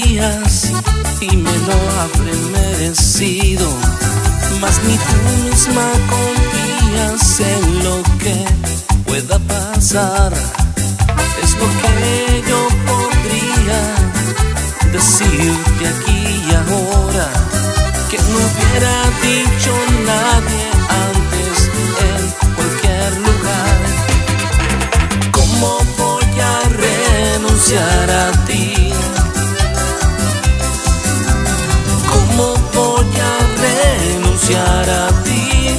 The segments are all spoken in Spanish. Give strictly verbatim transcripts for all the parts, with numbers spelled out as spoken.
querías y me lo habré merecido, mas ni tú misma confías en lo que pueda pasar. Es lo que yo podría decirte aquí y ahora, que no hubiera dicho nadie antes en cualquier lugar. ¿Cómo voy a renunciar a ti? ¿Cómo voy a renunciar a ti?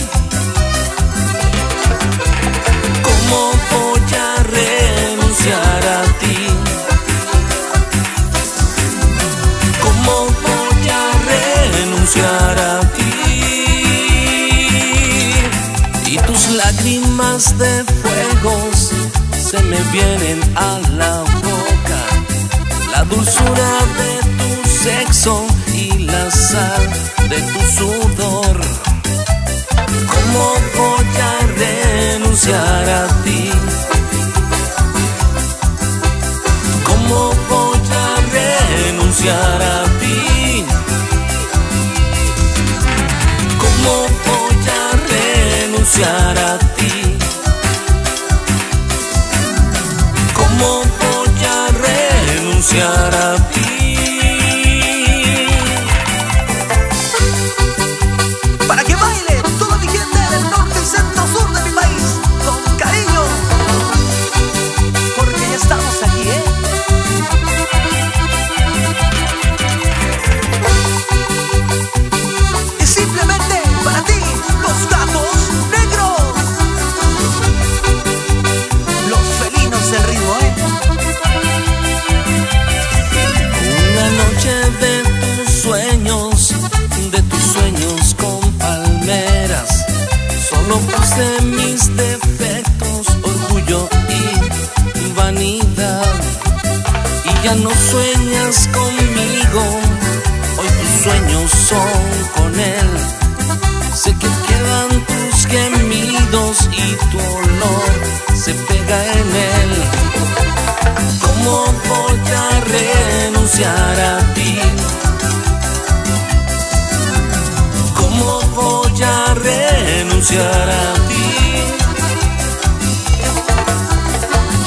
¿Cómo voy a renunciar a ti? ¿Cómo voy a renunciar a ti? Y tus lágrimas de fuegos se me vienen a la boca, la dulzura de tu sexo y la sal de tu sudor. ¿Cómo voy a renunciar a ti? ¿Cómo voy a renunciar a ti? ¿Cómo voy a renunciar a ti? ¿Cómo voy a renunciar a ti? Ya no sueñas conmigo, hoy tus sueños son con él. Sé que quedan tus gemidos y tu olor se pega en él. ¿Cómo voy a renunciar a ti? ¿Cómo voy a renunciar a ti?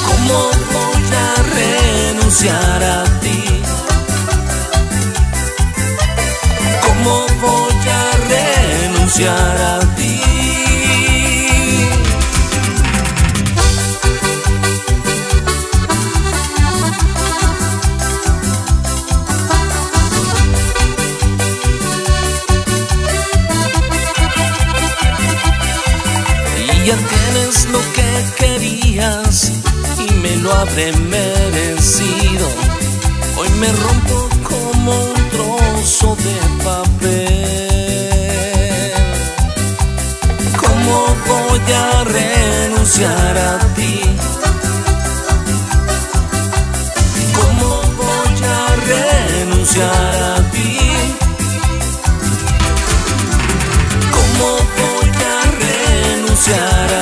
¿Cómo voy a renunciar? Renunciar a ti. ¿Cómo voy a renunciar a ti? Y ya tienes lo que querías y me lo habré merecido. Hoy me rompo como un trozo de papel. ¿Cómo voy a renunciar a ti? ¿Cómo voy a renunciar a ti? ¿Cómo voy a renunciar a ti?